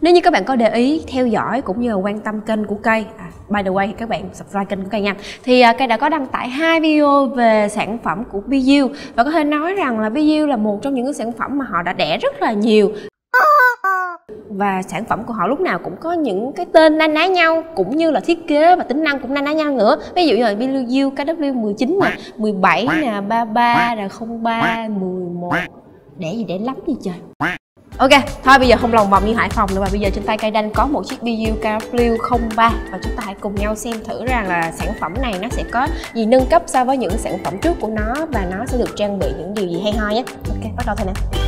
Nếu như các bạn có để ý, theo dõi cũng như là quan tâm kênh của cây, by the way các bạn subscribe kênh của cây nha, thì cây đã có đăng tải 2 video về sản phẩm của BeU. Và có thể nói rằng là BeU là một trong những cái sản phẩm mà họ đã đẻ rất là nhiều, và sản phẩm của họ lúc nào cũng có những cái tên na ná nhau, cũng như là thiết kế và tính năng cũng na ná nhau nữa. Ví dụ như là BeU KW19 nè, 17 nè, 33 nè, 03, 11. Để gì để lắm gì trời. Ok, thôi bây giờ không lòng vòng như Hải Phòng nữa, và bây giờ trên tay cây Đanh có một chiếc BeU KW03 và chúng ta hãy cùng nhau xem thử rằng là sản phẩm này nó sẽ có gì nâng cấp so với những sản phẩm trước của nó, và nó sẽ được trang bị những điều gì hay ho nhé. Ok, bắt đầu thôi nè.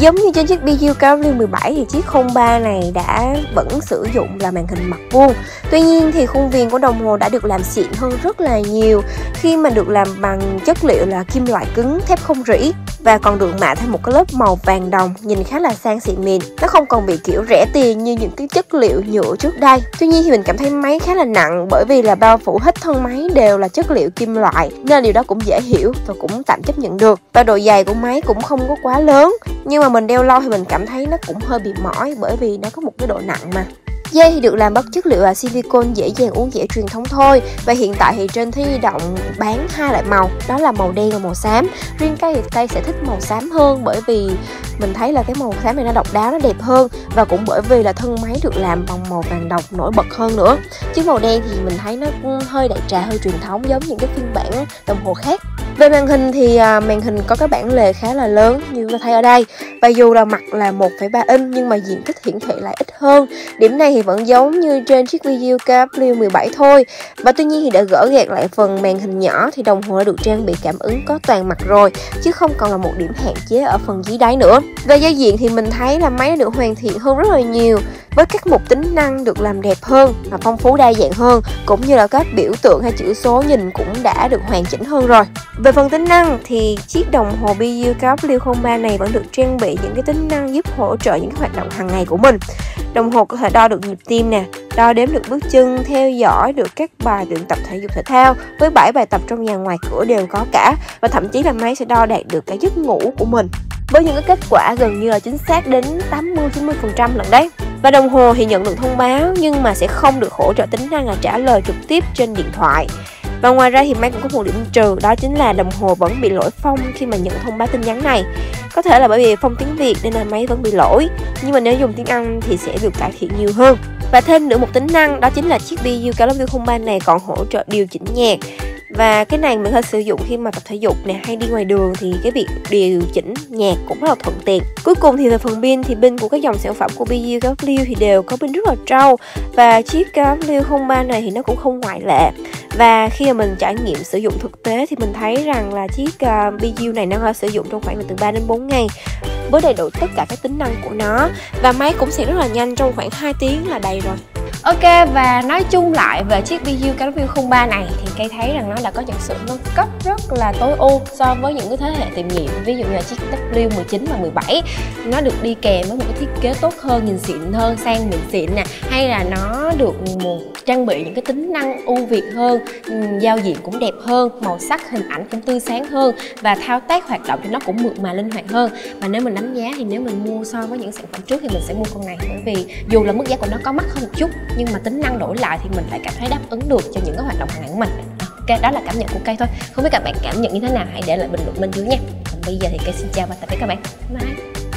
Giống như trên chiếc BeU KW17 thì chiếc 03 này đã vẫn sử dụng là màn hình mặt vuông. Tuy nhiên thì khuôn viền của đồng hồ đã được làm xịn hơn rất là nhiều, khi mà được làm bằng chất liệu là kim loại cứng, thép không rỉ, và còn được mạ thêm một cái lớp màu vàng đồng nhìn khá là sang xịn mịn. Nó không còn bị kiểu rẻ tiền như những cái chất liệu nhựa trước đây. Tuy nhiên thì mình cảm thấy máy khá là nặng, bởi vì là bao phủ hết thân máy đều là chất liệu kim loại, nên là điều đó cũng dễ hiểu và cũng tạm chấp nhận được. Và độ dày của máy cũng không có quá lớn, nhưng mà mình đeo lâu thì mình cảm thấy nó cũng hơi bị mỏi, bởi vì nó có một cái độ nặng mà. Dây thì được làm bằng chất liệu là silicon dễ dàng uốn dẻ truyền thống thôi. Và hiện tại thì trên Thế Giới Di Động bán 2 loại màu, đó là màu đen và màu xám. Riêng cây thì cây sẽ thích màu xám hơn, bởi vì mình thấy là cái màu xám này nó độc đáo, nó đẹp hơn, và cũng bởi vì là thân máy được làm bằng màu vàng độc nổi bật hơn nữa. Chứ màu đen thì mình thấy nó hơi đại trà, hơi truyền thống giống những cái phiên bản đồng hồ khác. Về màn hình thì màn hình có cái bản lề khá là lớn như ta thấy ở đây. Và dù là mặt là 1,3 inch nhưng mà diện tích hiển thị lại ít hơn. Điểm này thì vẫn giống như trên chiếc BeU KW17 thôi. Và tuy nhiên thì đã gỡ gạt lại phần màn hình nhỏ thì đồng hồ đã được trang bị cảm ứng có toàn mặt rồi, chứ không còn là một điểm hạn chế ở phần dưới đáy nữa. Về giao diện thì mình thấy là máy đã được hoàn thiện hơn rất là nhiều, với các mục tính năng được làm đẹp hơn và phong phú đa dạng hơn, cũng như là các biểu tượng hay chữ số nhìn cũng đã được hoàn chỉnh hơn rồi. Về phần tính năng thì chiếc đồng hồ BeU KW03 này vẫn được trang bị những cái tính năng giúp hỗ trợ những cái hoạt động hàng ngày của mình. Đồng hồ có thể đo được nhịp tim nè, đo đếm được bước chân, theo dõi được các bài luyện tập thể dục thể thao, với 7 bài tập trong nhà ngoài cửa đều có cả, và thậm chí là máy sẽ đo đạt được cả giấc ngủ của mình, với những cái kết quả gần như là chính xác đến 80-90% lần đấy. Và đồng hồ thì nhận được thông báo nhưng mà sẽ không được hỗ trợ tính năng là trả lời trực tiếp trên điện thoại. Và ngoài ra thì máy cũng có một điểm trừ, đó chính là đồng hồ vẫn bị lỗi phông khi mà nhận thông báo tin nhắn này. Có thể là bởi vì phông tiếng Việt nên là máy vẫn bị lỗi, nhưng mà nếu dùng tiếng Anh thì sẽ được cải thiện nhiều hơn. Và thêm nữa một tính năng, đó chính là chiếc BeU KW03 này còn hỗ trợ điều chỉnh nhạc. Và cái này mình có thể sử dụng khi mà tập thể dục nè, hay đi ngoài đường thì cái việc điều chỉnh nhạc cũng rất là thuận tiện. Cuối cùng thì về phần pin, thì pin của các dòng sản phẩm của BeU KW thì đều có pin rất là trâu, và chiếc KW03 này thì nó cũng không ngoại lệ. Và khi mà mình trải nghiệm sử dụng thực tế thì mình thấy rằng là chiếc BeU này nó có sử dụng trong khoảng từ 3 đến 4 ngày với đầy đủ tất cả các tính năng của nó, và máy cũng sẽ rất là nhanh, trong khoảng 2 tiếng là đầy rồi. Ok, và nói chung lại về chiếc BeU KW03 này thì Cây thấy rằng nó đã có những sự nâng cấp rất là tối ưu so với những cái thế hệ tiền nhiệm. Ví dụ như là chiếc W19 và 17, nó được đi kèm với một cái thiết kế tốt hơn, nhìn xịn hơn, sang mịn xịn nè, hay là nó được trang bị những cái tính năng ưu việt hơn, giao diện cũng đẹp hơn, màu sắc hình ảnh cũng tươi sáng hơn, và thao tác hoạt động thì nó cũng mượt mà linh hoạt hơn. Và nếu mình đánh giá thì nếu mình mua so với những sản phẩm trước thì mình sẽ mua con này, bởi vì dù là mức giá của nó có mắc hơn một chút, nhưng mà tính năng đổi lại thì mình lại cảm thấy đáp ứng được cho những cái hoạt động hàng ngày của mình. Ok, đó là cảm nhận của Cây thôi. Không biết các bạn cảm nhận như thế nào, hãy để lại bình luận bên dưới nha. Còn bây giờ thì Cây xin chào và tạm biệt các bạn. Bye.